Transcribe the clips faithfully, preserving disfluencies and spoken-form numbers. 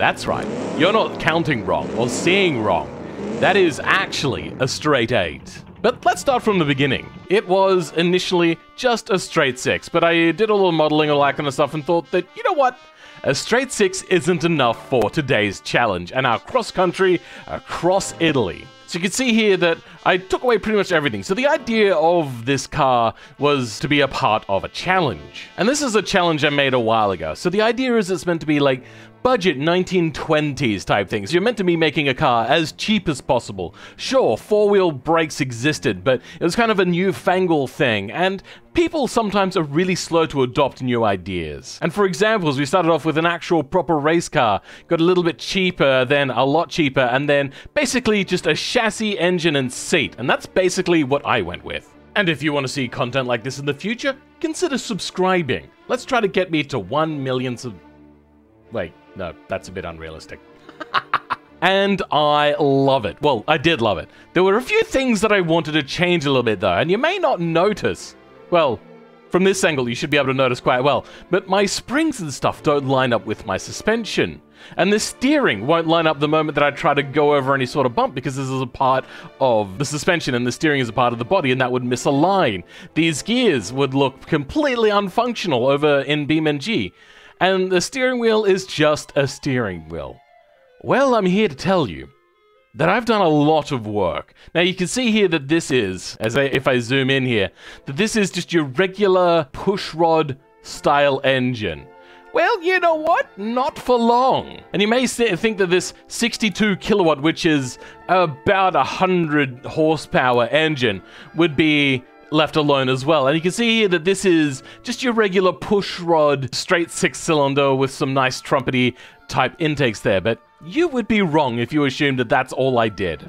That's right. You're not counting wrong or seeing wrong. That is actually a straight eight. But let's start from the beginning. It was initially just a straight six, but I did a little modeling, all that kind of stuff, and thought that, you know what? A straight six isn't enough for today's challenge and our cross-country across Italy. So you can see here that I took away pretty much everything. So the idea of this car was to be a part of a challenge. And this is a challenge I made a while ago. So the idea is it's meant to be like budget nineteen twenties type things. You're meant to be making a car as cheap as possible. Sure, four-wheel brakes existed, but it was kind of a newfangled thing. And people sometimes are really slow to adopt new ideas. And for examples, we started off with an actual proper race car, got a little bit cheaper, then a lot cheaper, and then basically just a chassis, engine, and seat. And that's basically what I went with. And if you want to see content like this in the future, consider subscribing. Let's try to get me to one million sub... Wait, no, that's a bit unrealistic. And I love it. Well, I did love it. There were a few things that I wanted to change a little bit though, and you may not notice. Well, from this angle, you should be able to notice quite well, but my springs and stuff don't line up with my suspension. And the steering won't line up the moment that I try to go over any sort of bump, because this is a part of the suspension and the steering is a part of the body, and that would misalign. These gears would look completely unfunctional over in BeamNG. And the steering wheel is just a steering wheel. Well, I'm here to tell you that I've done a lot of work. Now you can see here that this is, as I, if I zoom in here, that this is just your regular pushrod style engine. Well, you know what? Not for long. And you may think that this sixty-two kilowatt, which is about one hundred horsepower engine, would be left alone as well. And you can see here that this is just your regular pushrod straight six cylinder with some nice trumpety type intakes there, but you would be wrong if you assumed that that's all I did.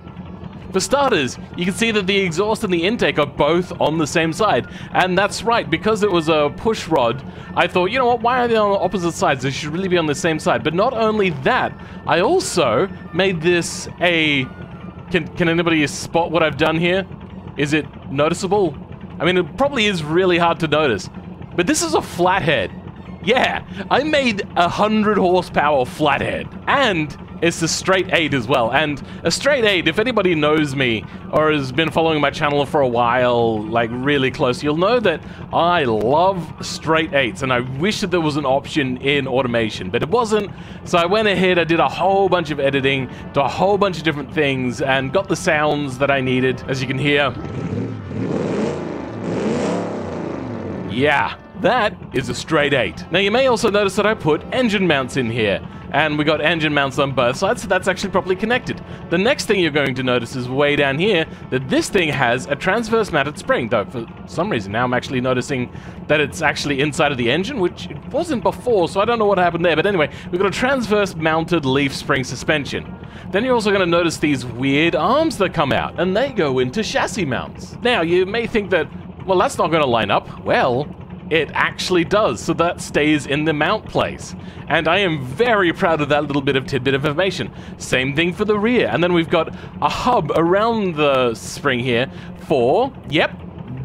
For starters, you can see that the exhaust and the intake are both on the same side. And that's right, because it was a push rod, I thought, you know what, why are they on opposite sides? They should really be on the same side. But not only that, I also made this a... Can, can anybody spot what I've done here? Is it noticeable? I mean, it probably is really hard to notice. But this is a flathead. Yeah, I made a one hundred horsepower flathead. And it's a straight eight as well. And a straight eight, if anybody knows me or has been following my channel for a while, like really close, you'll know that I love straight eights. And I wish that there was an option in Automation, but it wasn't. So I went ahead, I did a whole bunch of editing, did a whole bunch of different things, and got the sounds that I needed, as you can hear. Yeah. That is a straight eight. Now you may also notice that I put engine mounts in here, and we got engine mounts on both sides, so that's actually properly connected. The next thing you're going to notice is way down here that this thing has a transverse mounted spring, though for some reason now I'm actually noticing that it's actually inside of the engine, which it wasn't before, so I don't know what happened there, but anyway, we've got a transverse mounted leaf spring suspension. Then you're also going to notice these weird arms that come out, and they go into chassis mounts. Now you may think that, well, that's not going to line up. Well, it actually does, so that stays in the mount place. And I am very proud of that little bit of tidbit of information. Same thing for the rear. And then we've got a hub around the spring here for, yep,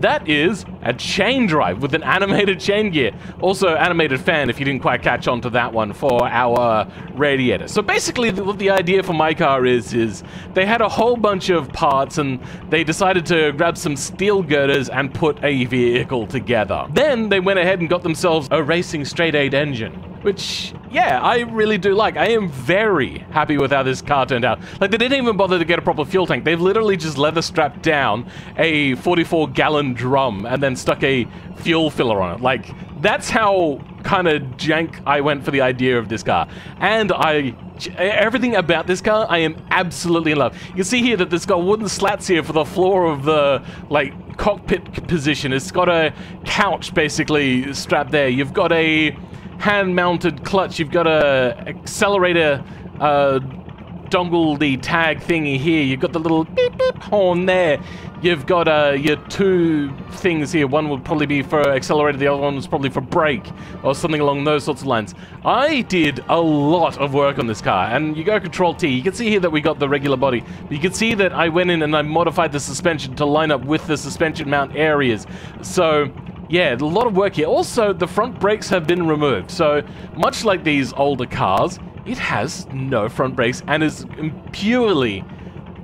that is a chain drive with an animated chain gear. Also animated fan, if you didn't quite catch on to that one, for our radiator. So basically what the idea for my car is, is they had a whole bunch of parts and they decided to grab some steel girders and put a vehicle together. Then they went ahead and got themselves a racing straight eight engine, which, yeah, I really do like. I am very happy with how this car turned out. Like, they didn't even bother to get a proper fuel tank. They've literally just leather strapped down a forty-four gallon drum and then stuck a fuel filler on it. Like, that's how kind of jank I went for the idea of this car. And I... everything about this car, I am absolutely in love. You can see here that it's got wooden slats here for the floor of the, like, cockpit position. It's got a couch, basically, strapped there. You've got a... hand-mounted clutch, you've got a accelerator uh, dongle-y tag thingy here, you've got the little beep beep horn there, you've got uh, your two things here, one would probably be for accelerator, the other one was probably for brake, or something along those sorts of lines. I did a lot of work on this car, and you go Control T, you can see here that we got the regular body, but you can see that I went in and I modified the suspension to line up with the suspension mount areas, so... yeah, a lot of work here. Also, the front brakes have been removed. So, much like these older cars, it has no front brakes and is purely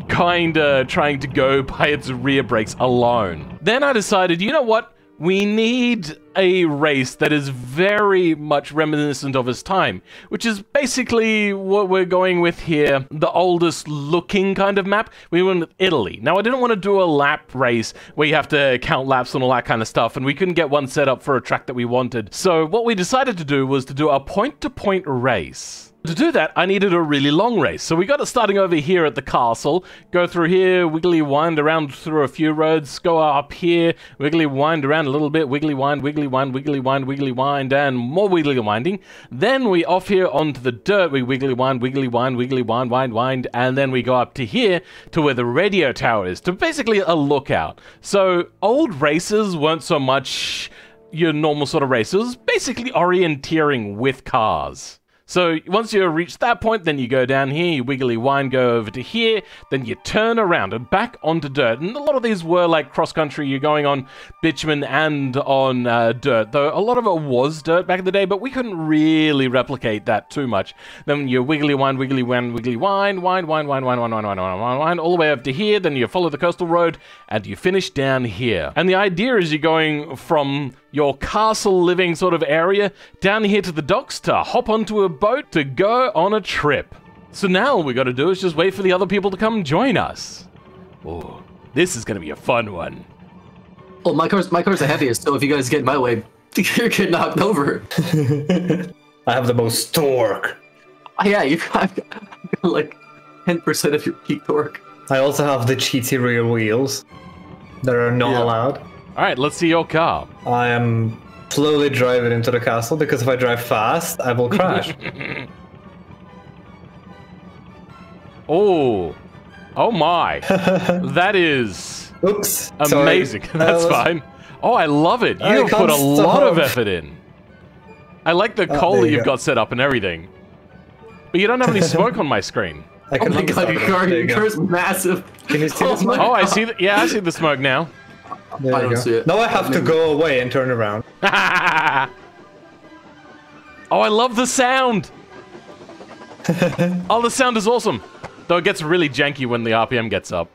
kind of trying to go by its rear brakes alone. Then I decided, you know what? We need a race that is very much reminiscent of its time, which is basically what we're going with here, the oldest looking kind of map. We went with Italy. Now, I didn't want to do a lap race where you have to count laps and all that kind of stuff, and we couldn't get one set up for a track that we wanted. So what we decided to do was to do a point-to-point race. To do that, I needed a really long race. So we got it starting over here at the castle, go through here, wiggly wind around through a few roads, go up here, wiggly wind around a little bit, wiggly wind, wiggly wind, wiggly wind, wiggly wind, and more wiggly winding. Then we off here onto the dirt, we wiggly wind, wiggly wind, wiggly wind, wind, wind, and then we go up to here to where the radio tower is, to basically a lookout. So old races weren't so much your normal sort of races, basically orienteering with cars. So once you reach that point, then you go down here, you wiggly wind, go over to here, then you turn around and back onto dirt. And a lot of these were like cross-country, you're going on bitumen and on uh, dirt, though a lot of it was dirt back in the day, but we couldn't really replicate that too much. Then you wiggly wind, wiggly wind, wiggly wind, wind, wind, wind, wind, wind, wind, wind, wind, wind, wind, all the way up to here, then you follow the coastal road, and you finish down here. And the idea is you're going from your castle living sort of area down here to the docks to hop onto a boat to go on a trip. So now all we got to do is just wait for the other people to come join us. Oh, this is going to be a fun one. Well, my car's my car's the heaviest, so if you guys get in my way, you're getting knocked over. I have the most torque. Oh, yeah, you have like ten percent of your peak torque. I also have the cheaty rear wheels that are not yeah. allowed. All right, let's see your car. I am slowly driving into the castle because if I drive fast, I will crash. oh, oh my. That is Oops. amazing. Sorry. That's was... fine. Oh, I love it. You have put a stop. lot of effort in. I like the coal oh, that you you've go. got set up and everything. But you don't have any smoke on my screen. I oh my god, your car is massive. Can you see oh, the smoke? Oh, I see the, yeah, I see the smoke now. There I don't go. see it. Now I have I mean, to go away and turn around. oh, I love the sound! oh, the sound is awesome! Though it gets really janky when the R P M gets up.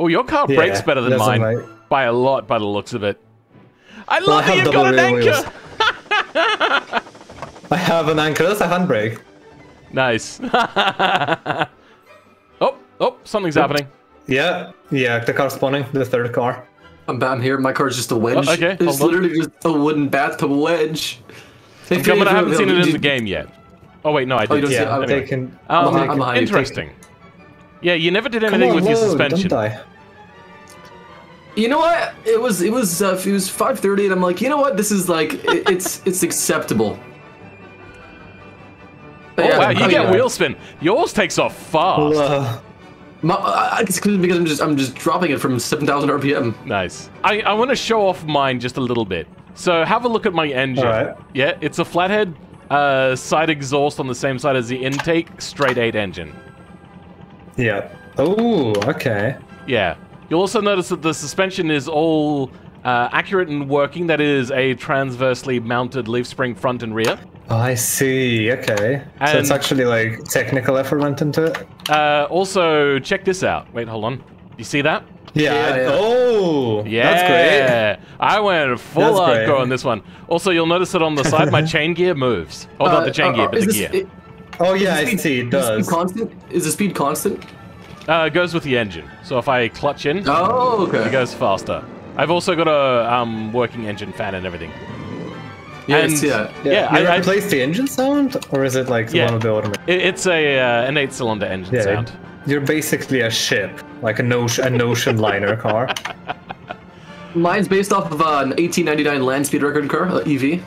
Oh, your car yeah, brakes better than mine. Right. By a lot, by the looks of it. I well, love I that you've got an anchor! I have an anchor, that's a handbrake. Nice. oh, oh, something's Oops. happening. Yeah, yeah, the car's spawning, the third car. I'm down here, my car's just a wedge. Oh, okay. It's literally just a wooden bathtub wedge. I'm coming, I haven't seen it in the game yet. Oh wait, no, I did. Oh, yeah, anyway. taken, um, I'm I'm interesting. Taken. Yeah, you never did anything on, with load, your suspension. You know what? It was it was uh, it was five thirty, and I'm like, you know what? This is like it, it's it's acceptable. But oh yeah, wow, you oh, get yeah. wheel spin. Yours takes off fast. Low. My, I, it's because I'm just I'm just dropping it from seven thousand R P M. Nice. I, I want to show off mine just a little bit. So have a look at my engine. Right. Yeah, it's a flathead uh, side exhaust on the same side as the intake, straight eight engine. Yeah. Oh, okay. Yeah. You'll also notice that the suspension is all uh, accurate and working. That is a transversely mounted leaf spring front and rear. Oh, I see, okay. And so it's actually like technical effort went into it? Uh, also, check this out. Wait, hold on. You see that? Yeah. yeah, I, yeah. Oh, yeah. That's great. I went full hardcore on this one. Also, you'll notice that on the side, my chain gear moves. Oh, uh, not the chain uh, gear, uh, but the this, gear. It, oh, yeah, I speed, see, it does. Is the speed constant? Is the speed constant? Uh, it goes with the engine. So if I clutch in, oh, okay. it goes faster. I've also got a um, working engine fan and everything. Yeah, and yeah, yeah. yeah you I, replaced I, the engine sound, or is it like yeah, one of the automatic? It's a uh, an eight-cylinder engine yeah, sound. You're basically a ship, like a notion, a notion liner car. Mine's based off of uh, an eighteen ninety-nine land speed record car, uh, E V.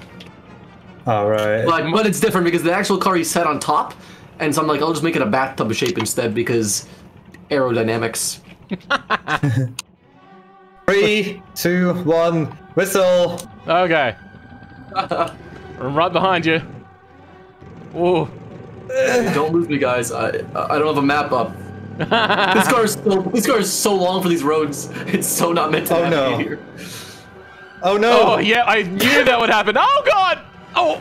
All right. But, but it's different because the actual car you sat on top, and so I'm like, I'll just make it a bathtub shape instead because aerodynamics. Three, two, one, whistle. Okay. I'm right behind you. Whoa. Don't lose me, guys. I I don't have a map up. This car is so this car is so long for these roads. It's so not meant to oh, happen no. here. Oh no! Oh yeah, I knew that would happen. Oh god! Oh!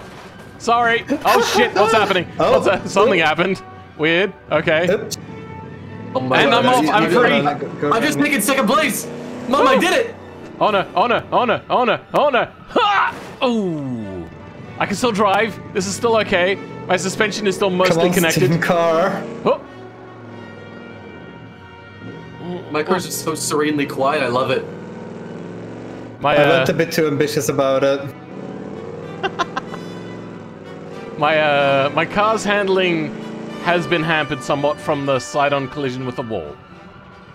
Sorry. Oh shit, what's happening? Oh. What's that? Something happened. Weird. Okay. Oops. Oh my and God. I'm off. I'm free. Go, go, go, I'm just making second place. Mom, I did it. Oh no, oh no, oh no, oh no, oh no. Ha! Oh. I can still drive. This is still okay. My suspension is still mostly Come on, connected. Steam car. Oh. My car's just so serenely quiet. I love it. My, uh, I went a bit too ambitious about it. my uh, my car's handling has been hampered somewhat from the side-on collision with the wall.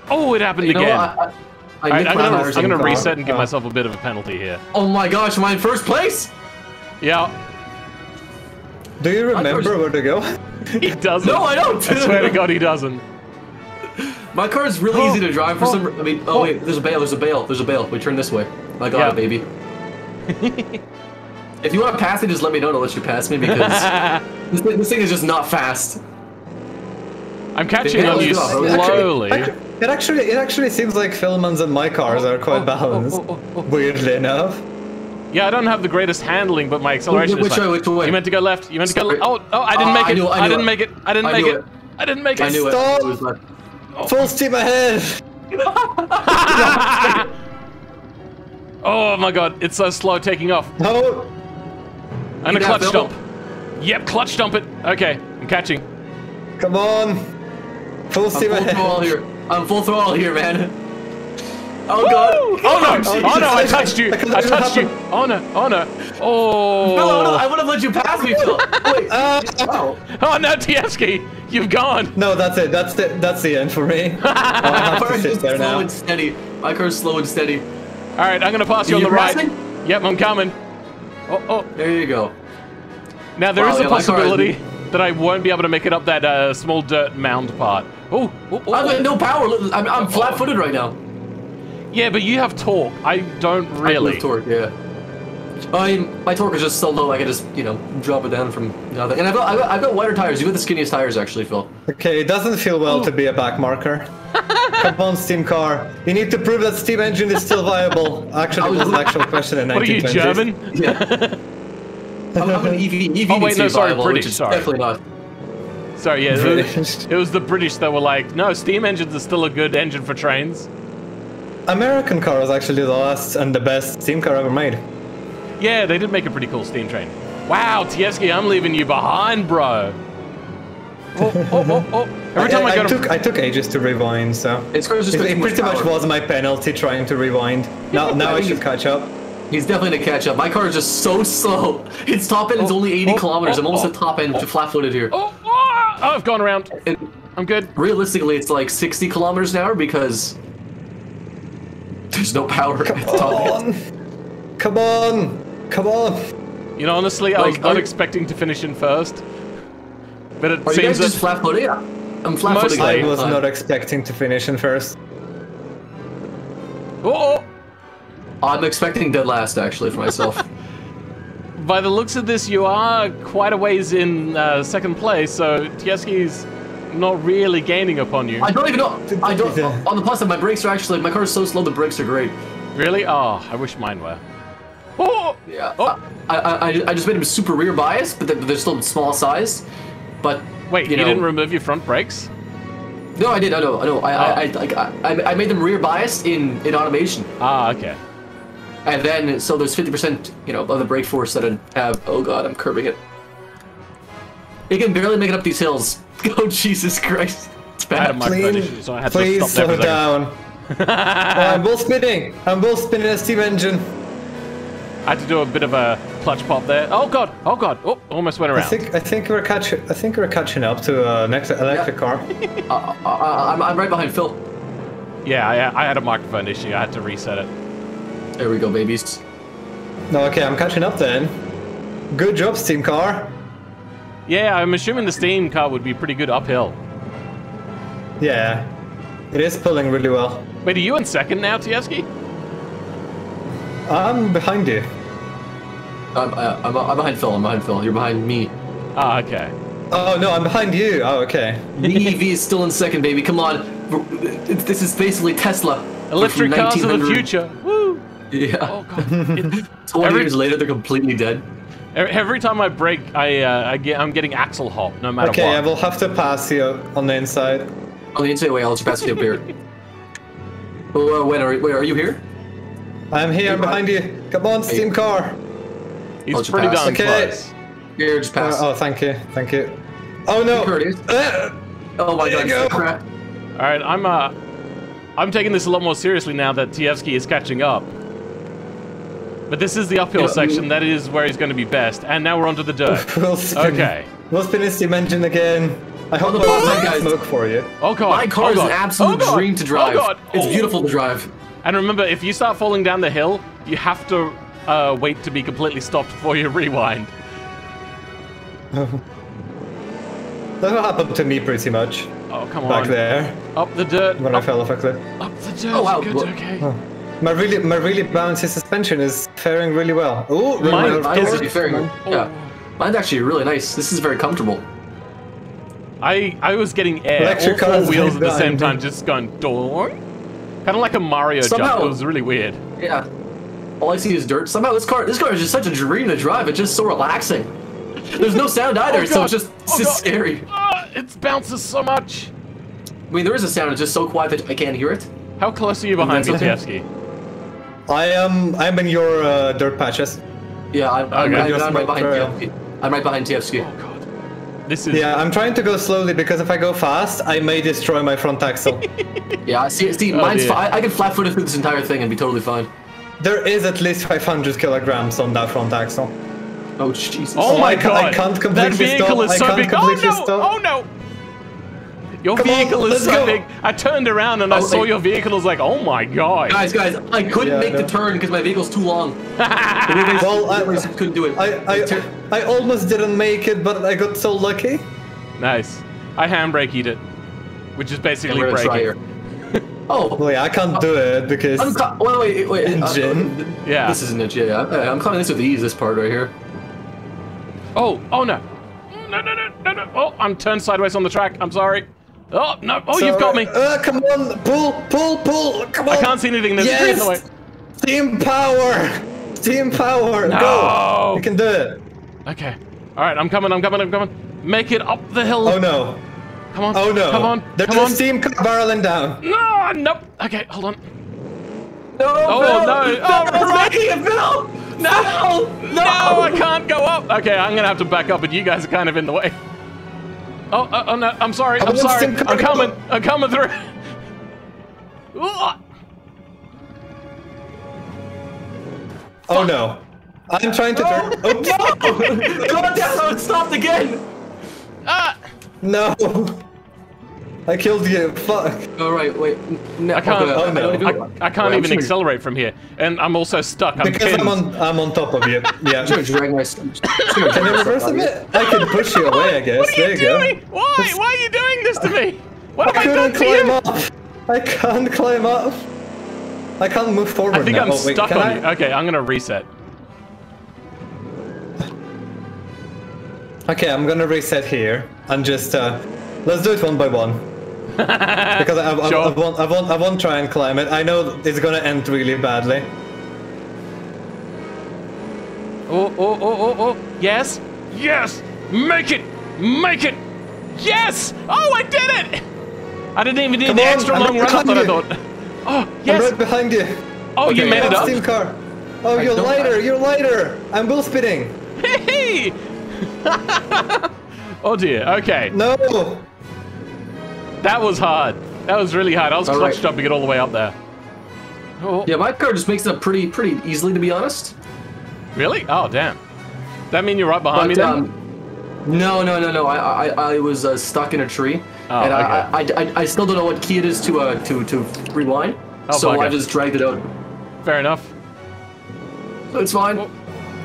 Oh, it happened you again. Know, I, I right, I'm gonna, I'm gonna reset and give oh. myself a bit of a penalty here. Oh my gosh, am I in first place? Yeah. Do you remember where to go? He doesn't. No, I don't. I swear to God, he doesn't. My car is really oh, easy to drive for oh, some. I mean, oh, oh wait, there's a bail, there's a bail, there's a bail. We turn this way. I got yeah. it, baby. If you want to pass me, just let me know to let you pass me because this, this thing is just not fast. I'm catching on you slowly. Actually, it actually, it actually seems like Philman's and my cars are quite balanced, oh, oh, oh, oh, oh. weirdly enough. Yeah, I don't have the greatest handling, but my acceleration which, is like, way, which way? You meant to go left. You meant Sorry. to go. Oh, oh, I didn't make it. I didn't make it. I didn't make it. I didn't make it. I knew it. Stop. It was left. Oh. Full steam ahead! Oh my god, it's so slow taking off. No! And you a clutch dump. Yep, clutch dump it. Okay, I'm catching. Come on! Full steam ahead. All here. I'm full throttle here, man. Oh god! Woo! Oh no! Oh, oh no! I touched you! I touched you! Oh no! Oh no! Oh! No! No! I would have let you pass me. Wait. Uh, oh. oh no, Tievskiy! You've gone. No, that's it. That's the that's the end for me. Oh, I have to sit there now. My car's slow and steady. My car's slow and steady. All right, I'm gonna pass you on the right. Yep, I'm coming. Oh oh! There you go. Now there is a possibility that I won't be able to make it up that uh, small dirt mound part. Oh! I've got no power. I'm I'm flat-footed right now. Yeah, but you have torque. I don't really. I have torque, yeah. I mean, my torque is just so low, I can just, you know, drop it down from another. And I've got, I've got, I've got wider tires. You've got the skinniest tires, actually, Phil. Okay, it doesn't feel well Ooh. to be a back marker. Come on, steam car. You need to prove that steam engine is still viable. Actually, it was an actual question in nineteen twenties. What are you, German? Yeah. I'm, I'm an E V, E V oh, wait, no, sorry, viable, British, sorry. Definitely not. Sorry, yeah, it was, it was the British that were like, no, steam engines are still a good engine for trains. American car was actually the last and the best steam car ever made. Yeah, they did make a pretty cool steam train. Wow, Tievskiy, I'm leaving you behind, bro. Oh, oh, oh, oh. Every time I, I, I, I, took, a... I took ages to rewind, so it's just it, it pretty much was my penalty trying to rewind. Now, now I should catch up. He's definitely gonna catch up. My car is just so slow. Its top end oh, is only eighty oh, kilometers. Oh, I'm almost oh, at top end, oh, flat-footed here. Oh, oh, oh, I've gone around. And I'm good. Realistically, it's like sixty kilometers an hour because. There's no power Come at the top on. End. Come on! Come on! You know, honestly, like, I was not you... expecting to finish in first. But it are seems you guys that... just flat-footed? Yeah. I'm flat-footed. I was not expecting to finish in first. Oh! I'm expecting dead last, actually, for myself. By the looks of this, you are quite a ways in uh, second place, so Tievskiy's not really gaining upon you. I don't even know. I don't. On the plus side, my brakes are actually. My car is so slow. The brakes are great. Really? Oh, I wish mine were. Oh. Yeah. Oh. I I I just made him super rear biased, but they're still small size. But wait, you, you know, didn't remove your front brakes? No, I did. I know. I know. I oh. I, I I I made them rear biased in in automation. Ah, okay. And then so there's fifty percent, you know, of the brake force that I have. Oh god, I'm curbing it. It can barely make it up these hills. Oh Jesus Christ! It's bad. Please, issues, so I had please to stop slow down. oh, I'm both spinning. I'm both spinning a steam engine. I had to do a bit of a clutch pop there. Oh god! Oh god! Oh, almost went around. I think I think we're catching. I think we're catching up to uh, next electric yeah. car. uh, uh, uh, I'm, I'm right behind Phil. Yeah, I, I had a microphone issue. I had to reset it. There we go, babies. No, okay, I'm catching up then. Good job, steam car. Yeah, I'm assuming the steam car would be pretty good uphill. Yeah, it is pulling really well. Wait, are you in second now, Tievskiy? I'm behind you. I'm, I'm, I'm behind Phil, I'm behind Phil. You're behind me. Ah, okay. Oh, no, I'm behind you. Oh, okay. The E V is still in second, baby. Come on. This is basically Tesla. Electric cars of the future. Woo! Yeah. Oh, God. twenty Every... years later, they're completely dead. Every time I break, I, uh, I get, I'm getting axle hop, no matter okay, what. Okay, I will have to pass you on the inside. On the inside way, I'll just pass you up here. Well, uh, wait, are, wait, are you here? I'm here, I'm behind you. Come on, steam car. He's pretty darn close. Here, just pass. Oh, oh, thank you, thank you. Oh no! Uh, oh my god, go. Crap. Alright, I'm, uh, I'm taking this a lot more seriously now that Tievskiy is catching up. But this is the uphill yeah, section, that is where he's going to be best. And now we're onto the dirt. We'll spin, okay. We'll spin his steam engine again. I hope I oh, can smoke for you. Oh god. My car oh, is god. an absolute oh, dream to drive. Oh, god. It's oh. beautiful to drive. And remember, if you start falling down the hill, you have to uh, wait to be completely stopped before you rewind. That'll happen to me pretty much. Oh, come on. Back there. Up the dirt. When up, I fell off a cliff. Up the dirt. Oh, wow. Good, okay. Oh. My really, my really bouncy suspension is faring really well. Ooh, mine, mine is faring. Yeah, mine's actually really nice. This is very comfortable. I I was getting air, Electric all four wheels at the same time, just going door, kind of like a Mario Somehow, jump. It was really weird. Yeah, all I see is dirt. Somehow this car, this car is just such a dream to drive. It's just so relaxing. There's no sound either, oh so it's just, it's oh just scary. Uh, it bounces so much. I mean, there is a sound. It's just so quiet that I can't hear it. How close are you behind me, Tievskiy? I am. Um, I'm in your uh, dirt patches. Yeah, I'm, I'm, okay. I'm, I'm right behind Tievskiy. I'm right behind Tievskiy. Oh god, this is. Yeah, I'm trying to go slowly because if I go fast, I may destroy my front axle. yeah, see, see, oh, mine's. I, I can flat-foot it through this entire thing and be totally fine. There is at least five hundred kilograms on that front axle. Oh Jesus! Oh, oh my god! I can't completely stop. That vehicle is so big. Oh no! Stop. Oh no! Your Come vehicle on, is so go. big. I turned around and oh, I saw wait. your vehicle. I was like, oh my god. Guys, guys, I couldn't yeah, make no. the turn because my vehicle's too long. well, I, I couldn't do it. I, I, I almost didn't make it, but I got so lucky. Nice. I handbrake-eat it, which is basically braking. oh. Well, yeah, I can't do it because... Well, wait, wait. Engine. Uh, yeah. This isn't it, yeah. I'm climbing this with ease, this part right here. Oh, oh no. No, no, no, no, no. Oh, I'm turned sideways on the track. I'm sorry. Oh, no. Oh, so, you've got me. Uh, come on. Pull, pull, pull. Come on. I can't see anything. There's yes. a way. Steam power. Steam power. No. Go. You can do it. Okay. All right. I'm coming. I'm coming. I'm coming. Make it up the hill. Oh, no. Come on. Oh, no. Come on. There's come a on. steam barreling down. No. Nope. Okay. Hold on. No. Oh, no. no. Oh, no. Making it, Phil. No. No. No. I can't go up. Okay. I'm going to have to back up, but you guys are kind of in the way. Oh, oh, oh, no, I'm sorry, I'm sorry, I'm coming, I'm coming through. Oh Fuck. no, I'm trying to turn. Oh, no! God damn, it stopped again! Ah! No! I killed you, fuck. Alright, wait, no, I can't, oh, no. I, I can't wait, even accelerate from here. And I'm also stuck, I'm Because I'm on, I'm on top of you, yeah. Can I reverse a bit? I can push you away, I guess. What are you there doing? You go. Why? Why are you doing this to me? What have I, I done to you? Up. I can't climb up. I can't move forward I think now. I'm oh, stuck wait, on I? you. Okay, I'm gonna reset. Okay, I'm gonna reset here. And just, uh, let's do it one by one. because I, I, sure. I, I, won't, I, won't, I won't try and climb it. I know it's gonna end really badly. Oh, oh, oh, oh, oh. Yes. Yes! Make it! Make it! Yes! Oh, I did it! I didn't even need Come the on, extra I'm long right run up that I thought. Oh, yes! I'm right behind you. Oh, okay, you made it up? Steam car. Oh, I you're lighter, have... you're lighter! I'm bull spitting. Hey! oh dear, okay. No! That was hard. That was really hard. I was all clutched right. up to get all the way up there. Oh. Yeah, my car just makes it up pretty, pretty easily, to be honest. Really? Oh, damn. That mean you're right behind but, me then? Um, no, no, no, no. I, I, I was uh, stuck in a tree, oh, and okay. I, I, I, I still don't know what key it is to, uh, to, to rewind. Oh, so I it. just dragged it out. Fair enough. It's fine. Well,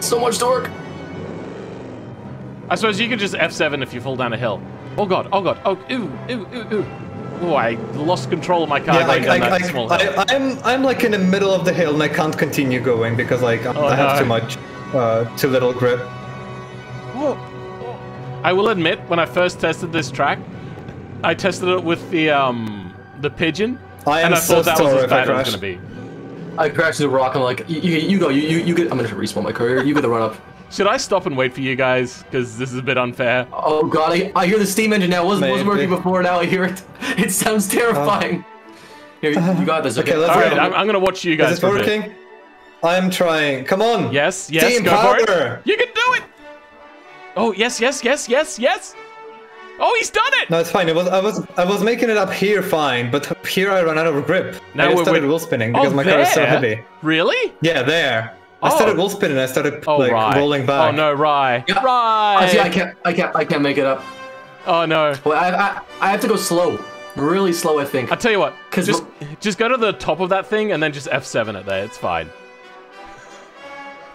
so much torque. I suppose you could just F seven if you fall down a hill. Oh god! Oh god! Oh ooh ooh ooh ooh! Oh, I lost control of my car. Yeah, I, I, I, small I, I, I'm I'm like in the middle of the hill and I can't continue going because like oh, I have no. too much, uh, too little grip. Oh. I will admit, when I first tested this track, I tested it with the um the pigeon, I and I so thought that was as bad as it was gonna be. I crashed the rock. I'm like, you, you, you go, you you you get. I'm gonna respawn my career. You get the run up. Should I stop and wait for you guys? Because this is a bit unfair. Oh god, I, I hear the steam engine now. It wasn't, wasn't working before, now I hear it. It sounds terrifying. Uh, Here, you got this, okay? okay let's All right, I'm, I'm gonna watch you guys. Is it working? I'm trying. Come on. Yes, yes, Team go powder. for it. You can do it. Oh, yes, yes, yes, yes, yes. Oh, he's done it! No, it's fine. It was, I was I was making it up here fine, but here I ran out of grip. Now I just started wheel spinning because oh, my there? car is so heavy. Really? Yeah, there. Oh. I started wheel spinning. I started oh, like right. rolling back. Oh no, Rye! Yeah. Rye! I see. I can't. I can't. I can't make it up. Oh no. Well, I I, I have to go slow, really slow. I think. I'll tell you what. Cause just just go to the top of that thing and then just F seven it there. It's fine.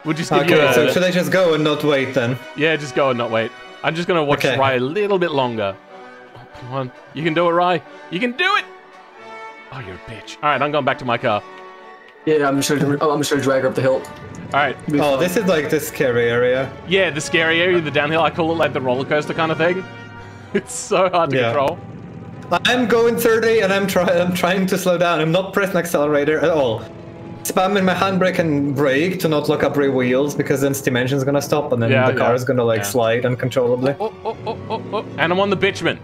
We'll just give okay, you. Okay. So should I just go and not wait then? Yeah, just go and not wait. I'm just gonna watch okay. Rai a little bit longer. Oh, come on, you can do it, Rai. You can do it. Oh, you're a bitch. All right, I'm going back to my car. Yeah, I'm sure. To, oh, I'm sure to drag her up the hill. All right. Oh, this is like the scary area. Yeah, the scary area, the downhill. I call it like the roller coaster kind of thing. It's so hard to yeah. control. I'm going thirty, and I'm trying. I'm trying to slow down. I'm not pressing accelerator at all. Spamming my handbrake and brake to not lock up rear wheels because then steam engine's gonna stop and then yeah, the car yeah. is gonna like yeah. slide uncontrollably. Oh, oh, oh, oh, oh. And I'm on the bitchman.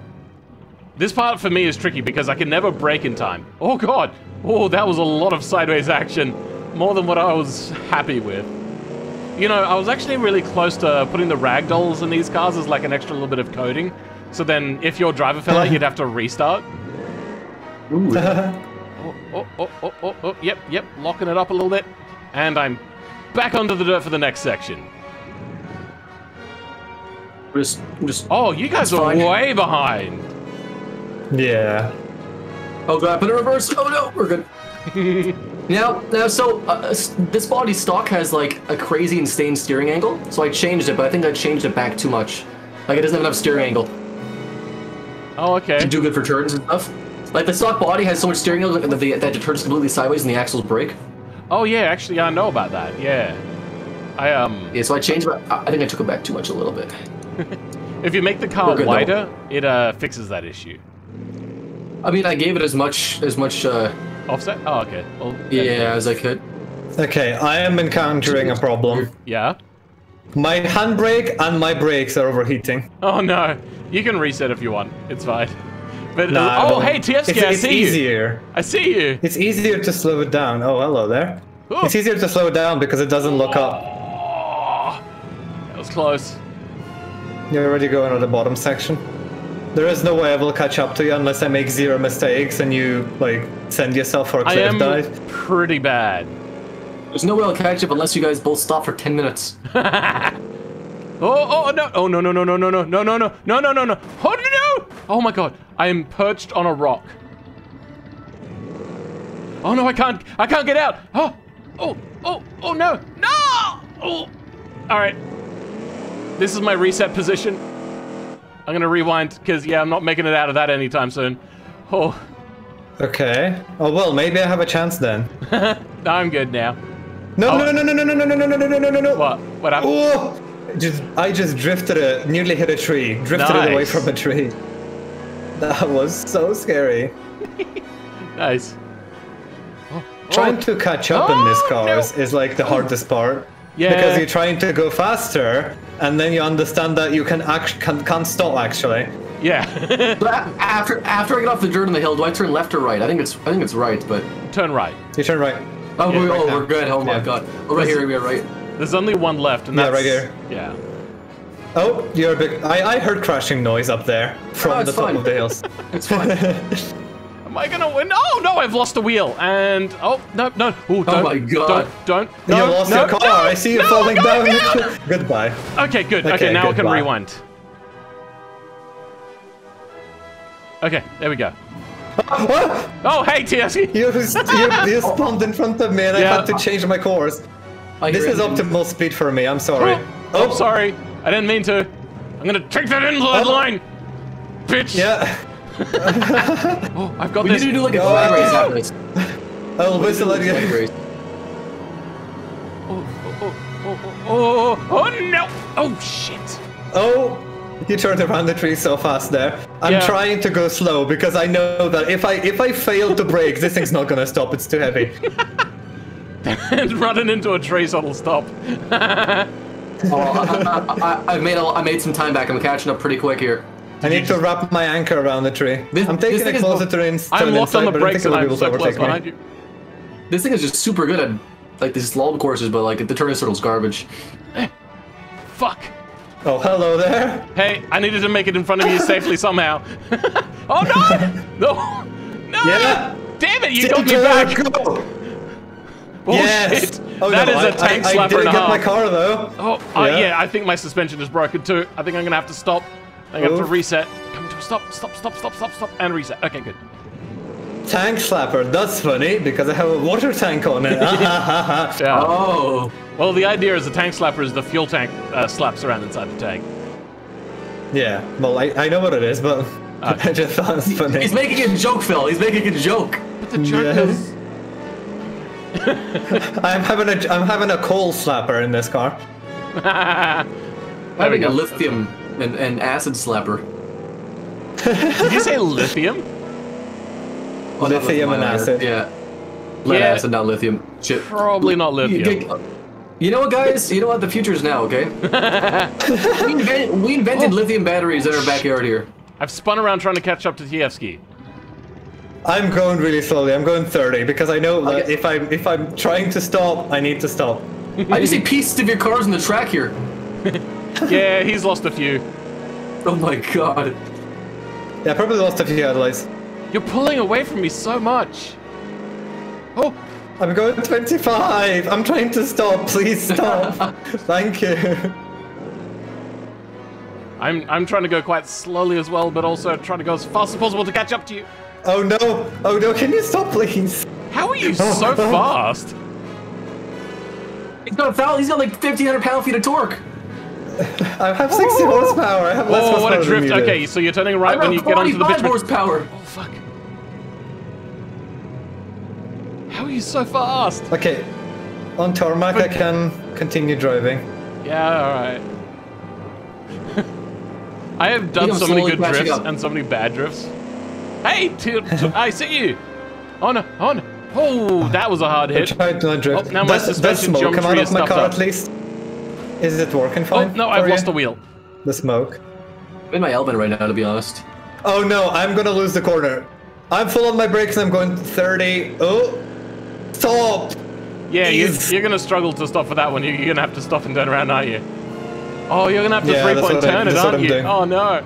This part for me is tricky because I can never brake in time. Oh god! Oh, that was a lot of sideways action. More than what I was happy with. You know, I was actually really close to putting the ragdolls in these cars as like an extra little bit of coating. So then if your driver fell out, you'd have to restart. Ooh. Oh, oh, oh, oh, oh, oh, yep, yep, locking it up a little bit. And I'm back onto the dirt for the next section. Just, just, oh, you guys are fine. way behind. Yeah. Oh, God, put it in reverse. Oh, no, we're good. now, now, so uh, this body stock has like a crazy insane steering angle. So I changed it, but I think I changed it back too much. Like, it doesn't have enough steering angle. Oh, okay. To do good for turns and stuff. Like, the stock body has so much steering wheel that, the, that it turns completely sideways and the axles break. Oh, yeah, actually, I know about that, yeah. I, um... Yeah, so I changed my... I think I took it back too much a little bit. If you make the car good, wider, though. it, uh, fixes that issue. I mean, I gave it as much, as much, uh... offset? Oh, okay. Well, yeah, anyway. as I could. Okay, I am encountering a problem. Yeah? My handbrake and my brakes are overheating. Oh, no. You can reset if you want. It's fine. But, nah, oh, hey, Tievskiy, I see easier. you. I see you. It's easier to slow it down. Oh, hello there. Ooh. It's easier to slow it down because it doesn't lock oh. up. That was close. You're already going on the bottom section. There is no way I will catch up to you unless I make zero mistakes and you, like, send yourself for a cliff dive. I am pretty bad. There's no way I'll catch up unless you guys both stop for ten minutes. oh, oh, no. Oh, no, no, no, no, no, no, no, no, no, no, no, no, no. Oh, no. Oh, my God. I am perched on a rock. Oh no, I can't, I can't get out. Oh, oh, oh, oh no, no! Oh, all right. This is my reset position. I'm gonna rewind, because yeah, I'm not making it out of that anytime soon. Oh. Okay. Oh well, maybe I have a chance then. I'm good now. No, oh. no, no, no, no, no, no, no, no, no, no, no, no, no. What? What happened? Oh, just, I just drifted it, nearly hit a tree. Drifted nice. it away from a tree. That was so scary. nice. Oh, oh. Trying to catch up oh, in these cars no. is like the hardest part. Yeah. Because you're trying to go faster, and then you understand that you can act can, can't stop actually. Yeah. but after after I get off the dirt on the hill, do I turn left or right? I think it's I think it's right, but turn right. You turn right. Oh, yeah, we, right oh we're good. Oh my yeah. god. Oh, right there's, here we are right. There's only one left, and that's yeah, right here. Yeah. Oh, you're a big... I, I heard crashing noise up there from oh, the top fine. of the hills. It's fine. Am I gonna win? Oh, no, I've lost the wheel. And... Oh, no, no. Ooh, don't, oh, my God. Don't, don't. No, you lost no, your car. No, I see you no, falling down. down. Goodbye. Okay, good. Okay, okay now goodbye. I can rewind. Okay, there we go. What? Oh, hey, Tievskiy. You, you, you spawned in front of me and yeah. I had to change my course. I this is optimal speed for me. I'm sorry. Oh, oh. I'm sorry. I didn't mean to. I'm gonna take that inside oh. line, bitch. Yeah. oh, I've got we this. We need to do like a flag race after this. I'll whistle at you. Oh, oh, oh, oh, oh, oh, oh, no! Oh shit! Oh, you turned around the tree so fast there. I'm yeah. trying to go slow because I know that if I if I fail to brake, this thing's not gonna stop. It's too heavy. and running into a tree, so it'll stop. Oh, I, I, I, I made a, I made some time back. I'm catching up pretty quick here. Did I need just... to wrap my anchor around the tree. This, I'm taking it closer to the I'm locked on the brakes and I'm so close behind you. This thing is just super good at like these long courses, but like the turning circle's garbage. Eh, fuck. Oh, hello there. Hey, I needed to make it in front of you safely somehow. Oh no! No! No! Yeah. Damn it! You didn't got me back. Go. Oh, yes. Shit. Oh, that no, is a tank I, slapper I didn't and a half. Get my car though. Oh, yeah. Uh, yeah. I think my suspension is broken too. I think I'm gonna have to stop. I'm gonna Oof. have to reset. Come to a stop. Stop. Stop. Stop. Stop. Stop. And reset. Okay, good. Tank slapper. That's funny because I have a water tank on it. Yeah. Oh. Well, the idea is the tank slapper is the fuel tank uh, slaps around inside the tank. Yeah. Well, I, I know what it is, but okay. I just thought it's funny. He's making a joke, Phil. He's making a joke. But the joke yes. is. I'm having a I'm having a coal slapper in this car. Having a lithium and an acid slapper. Did you say lithium? Well, lithium and acid. Yeah. Lead yeah. acid, not lithium. Shit. Probably not lithium. You know what, guys? You know what? The future is now, okay? we, invent, we invented oh. lithium batteries in our backyard here. I've spun around trying to catch up to Tievskiy. I'm going really slowly. I'm going thirty because I know that okay. if I'm if I'm trying to stop, I need to stop. I just see pieces of your cars on the track here. Yeah, he's lost a few. Oh my god. Yeah, I probably lost a few headlights. You're pulling away from me so much. Oh, I'm going twenty-five. I'm trying to stop. Please stop. Thank you. I'm I'm trying to go quite slowly as well, but also trying to go as fast as possible to catch up to you. Oh no! Oh no! Can you stop, please? How are you oh, so oh. fast? He's got a foul. He's got like fifteen hundred pound-feet of torque. I have sixty oh, horsepower. I have less oh, horsepower. Oh, what a drift! Than you okay, did. So you're turning right when you get onto the bitch. Horsepower. Oh fuck! How are you so fast? Okay, on tarmac but... I can continue driving. Yeah, all right. I have done so many good drifts up. and so many bad drifts. Hey, I see you. On, on. Oh, that was a hard hit. I tried to drift. Oh, now my suspension smoke come out of my car up. At least. Is it working fine? Oh, no, I've you? lost the wheel. The smoke. I'm in my element right now, to be honest. Oh no, I'm gonna lose the corner. I'm full on my brakes and I'm going thirty. Oh, stop. Yeah, you're, you're gonna struggle to stop for that one. You're, you're gonna have to stop and turn around, aren't you? Oh, you're gonna have to yeah, three-point turn I, it, aren't you? Doing. Oh no.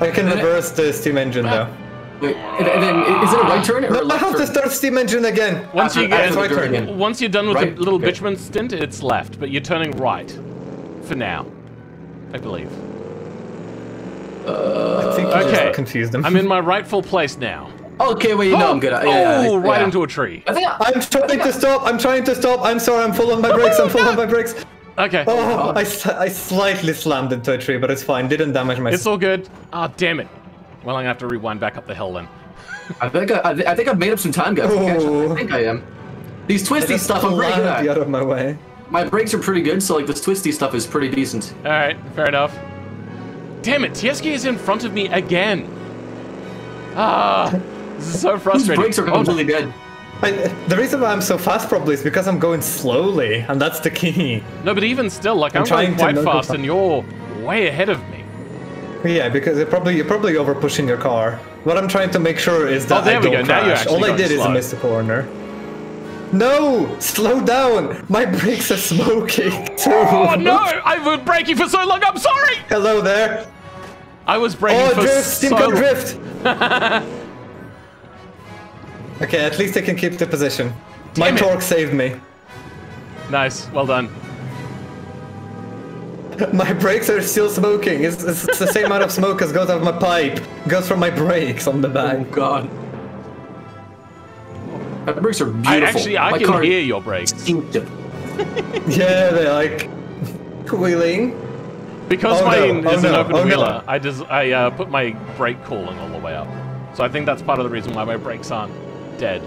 I can and reverse it, the steam engine now. Wait, and, and then is it a right turn or no, a left I have turn? to start steam engine again. Once you get, right turn again. Once you're done with right? the little okay. bitchman stint, it's left, but you're turning right for now, I believe. Uh, I think you okay. just confused them. I'm in my rightful place now. Okay, well you know oh, I'm good. At, yeah, oh, yeah. right into a tree. I think I, I'm trying I I... to stop. I'm trying to stop. I'm sorry. I'm full on my brakes. I'm full on my brakes. Okay. Oh, I, I slightly slammed into a tree, but it's fine. Didn't damage my... It's all good. Ah, oh, damn it. Well, I'm going to have to rewind back up the hill then. I think, I, I think I've made up some time, guys. Oh. I think I am. These twisty stuff, I'm pretty good at. Out of my way. My brakes are pretty good, so like this twisty stuff is pretty decent. All right, fair enough. Damn it, Tievskiy is in front of me again. Ah, this is so frustrating. These brakes are completely dead. I, the reason why I'm so fast probably is because I'm going slowly, and that's the key. No, but even still, like I'm, I'm trying going quite fast, and you're way ahead of me. Yeah, because it probably you're probably over pushing your car. What I'm trying to make sure is that oh, there I we don't go. crash. Now All I did slow. is I missed the corner. No, slow down. My brakes are smoking. Oh no! I've been braking for so long. I'm sorry. Hello there. I was braking oh, for drift, so long. Oh, drift! drift. Okay, at least I can keep the position. Damn My it. torque saved me. Nice, well done. My brakes are still smoking. It's, it's, it's the same amount of smoke as goes out of my pipe. Goes from my brakes on the back. Oh god. My brakes are beautiful. I actually, I my can hear your brakes. Yeah, they're like wheeling. Because oh, mine no. is oh, an no. open oh, wheeler, no. I just I uh, put my brake cooling all the way up. So I think that's part of the reason why my brakes aren't dead.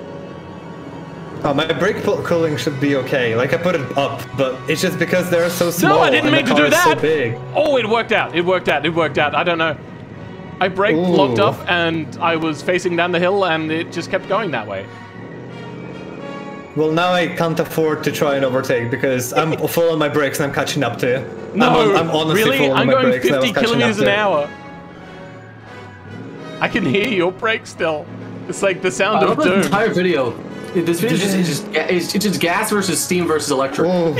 Oh, my brake cooling should be okay. Like I put it up, but it's just because they're so small. No, I didn't mean to do that. So big. Oh, it worked out. It worked out. It worked out. I don't know. I braked, Ooh. locked up, and I was facing down the hill, and it just kept going that way. Well, now I can't afford to try and overtake because I'm full on my brakes and I'm catching up to you. No, I'm, on, I'm honestly really? full on I'm my brakes. I'm going fifty kilometers an hour. I can hear your brakes still. It's like the sound uh, of doom. The entire video. This video is just, it's just gas versus steam versus electric. Oh.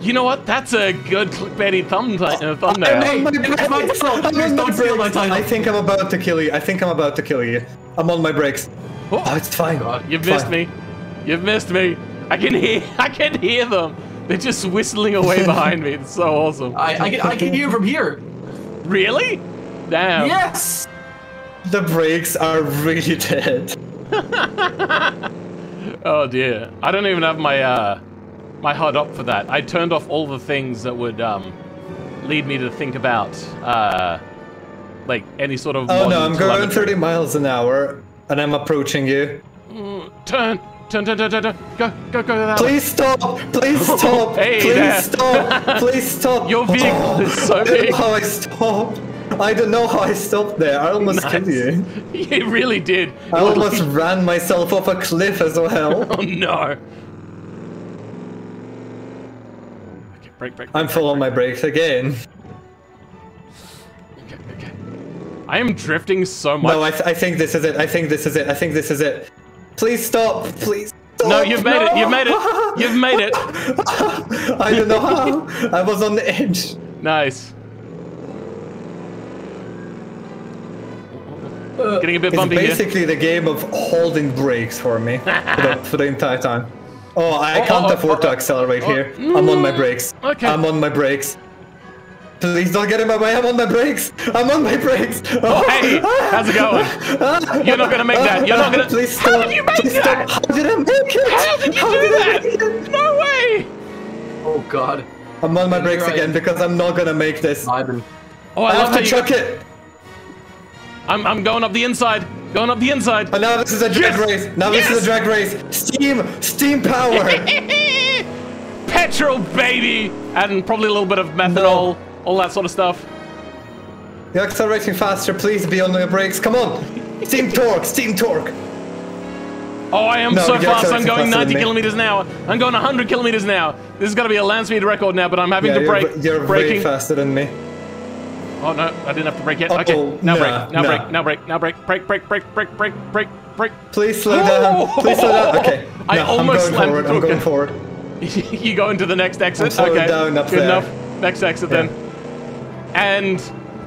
You know what? That's a good clickbaity thumbnail. thumbnail. I think I'm about to kill you. I think I'm about to kill you. I'm on my brakes. Oh, oh it's fine. God, you've it's missed fine. me. You've missed me. I can hear. I can hear them. They're just whistling away behind me. It's so awesome. I, I can. I can hear from here. Really? Damn. Yes. The brakes are really dead. Oh dear. I don't even have my uh, my H U D up for that. I turned off all the things that would um, lead me to think about uh, like any sort of. Oh no! I'm telemetry. going thirty miles an hour, and I'm approaching you. Mm, turn. Turn, turn, turn, turn, turn. Go, go, go. That Please stop. Please stop. Hey, Please there. stop. Please stop. Your vehicle oh, is so big. I don't know how I stopped. I don't know how I stopped there. I almost nice. killed you. You really did. I almost ran myself off a cliff as well. Oh, no. Okay, break, break, break. I'm full on my brakes again. Okay, okay. I am drifting so much. No, I, th I think this is it. I think this is it. I think this is it. Please stop! Please stop! No, you've made no. it! You've made it! You've made it! I don't know how! I was on the edge! Nice. Uh, Getting a bit bumpy here. It's basically the game of holding brakes for me for, the, for the entire time. Oh, I oh, can't oh, afford oh, to accelerate oh, here. Oh, I'm on my brakes. Okay. I'm on my brakes. Please don't get in my way. I'm on my brakes. I'm on my brakes. Oh, hey, how's it going? You're not gonna make that. You're not gonna. Please stop. How did you make that? How did I make it? How did you do that? No way. Oh God. I'm on my brakes again because I'm not gonna make this. I have to chuck it. I'm I'm going up the inside. Going up the inside. And now this is a drag race. Now this is a drag race. Steam, steam power. Petrol, baby, and probably a little bit of methanol. All that sort of stuff. You're accelerating faster. Please be on your brakes. Come on. Steam torque. Steam torque. Oh, I am no, so fast. I'm going ninety kilometers an hour. I'm going one hundred kilometers an hour. This is going to be a land speed record now, but I'm having yeah, to brake. You're, you're braking faster than me. Oh, no. I didn't have to brake yet. Okay. Oh, now nah, brake. Now nah. brake. Now brake. Now brake. Brake, brake, brake, brake, brake, brake, brake. Please slow down. Please slow down. Okay. No, I almost I'm going forward. I'm going forward. You go into the next exit. I'm okay. down up Good there. enough. Next exit yeah. then. And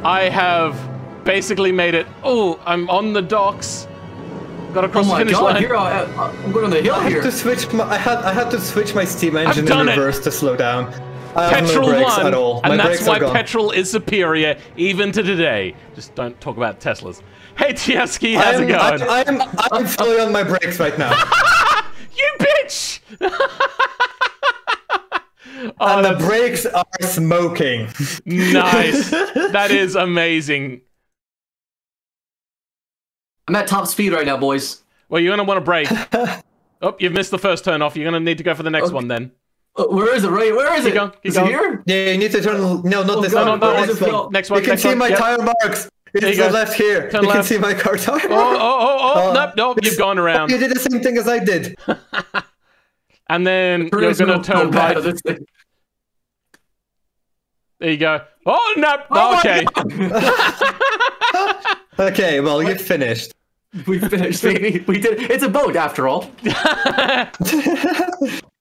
I have basically made it. Oh, I'm on the docks. Gotta cross the finish line. Oh my God! I'm going on the hill here. I had to switch my, I had, I had to switch my steam engine in reverse to slow down. I have no brakes at all. And that's why petrol is superior even to today. Just don't talk about Teslas. Hey Tievskiy, how's it going? I'm I'm fully on my brakes right now. You bitch! Oh, and the brakes are smoking. Nice. That is amazing. I'm at top speed right now, boys. Well, you're going to want to brake. Oh, you've missed the first turn off. You're going to need to go for the next okay. one then. Uh, where is it? Right? Where is Keep it? Going. Keep is going. It here? Yeah, you need to turn. No, not oh, this no, no, no, next, one. next one. You can next see one. my yep. tire marks. It's to the left here. Turn you left. can see my car tire. Oh, oh, oh, oh. Uh, nope, nope. You've gone around. You did the same thing as I did. And then the you're gonna turn right. There you go. Oh no! Oh, okay. Okay. Well, you finished. We finished. Baby. We did. It's a boat, after all. The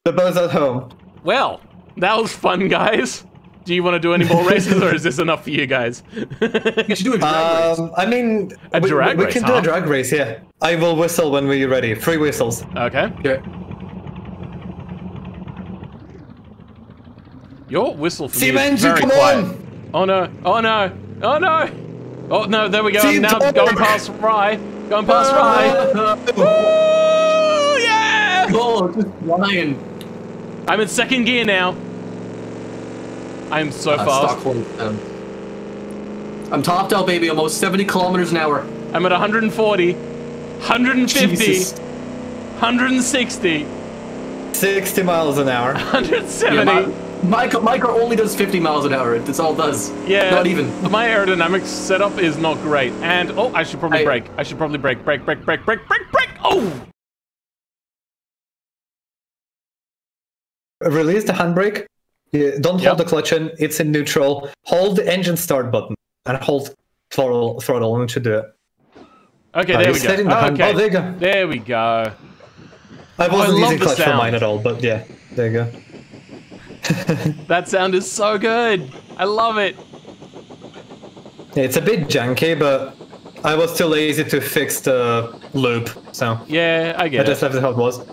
boat's at home. Well, that was fun, guys. Do you want to do any more races, or is this enough for you guys? You should do a drag um, race. I mean, a we, drag we, race, we can huh? do a drag race. Yeah. I will whistle when we're ready. Three whistles. Okay. Yeah. Your whistle for Steam me is engine, very come quiet. On. Oh no! Oh no! Oh no! Oh no! There we go. Steam now torque. Going past Rye. Going past uh, Rye. Uh, Woo! Yeah! Oh, just flying. I'm in second gear now. I am so uh, fast. Stockholm, um, I'm topped out, baby. Almost seventy kilometers an hour. I'm at one hundred forty, one hundred fifty, Jesus. one hundred sixty, sixty miles an hour, one hundred seventy. Yeah, My car only does fifty miles an hour. That's all it does. Yeah. Not even. My aerodynamic setup is not great. And, oh, I should probably I, brake. I should probably brake, brake, brake, brake, brake, brake, brake. Oh! release the handbrake, don't yep. hold the clutch in, it's in neutral, hold the engine start button, and hold throttle, throttle and it should do it. Okay, there uh, we go. The oh, okay. oh, there you go. There we go. I wasn't using clutch for mine at all, but yeah, there you go. That sound is so good. I love it. Yeah, it's a bit janky, but I was too lazy to fix the loop, so... Yeah, I get it. I just left it how it was.